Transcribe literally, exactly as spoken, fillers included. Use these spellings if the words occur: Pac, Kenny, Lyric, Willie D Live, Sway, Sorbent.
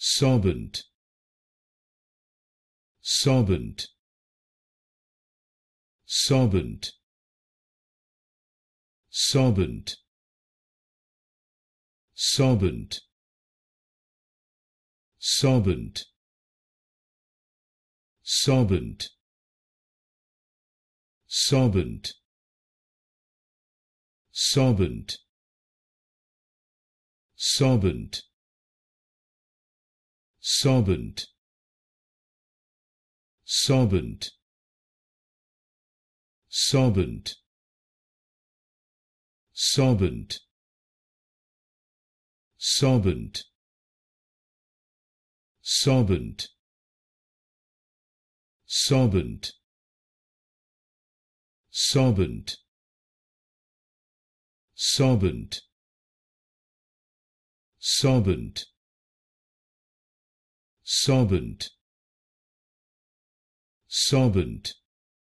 Sorbent. Sorbent. Sorbent. Sorbent. Sorbent. Sorbent. Sorbent. Sorbent. Sorbent. Sorbent. Sorbent. Sorbent. Sorbent. Sorbent. Sorbent. Sorbent. Sorbent. Sorbent. Sorbent. Sorbent. Sorbent. Sorbent.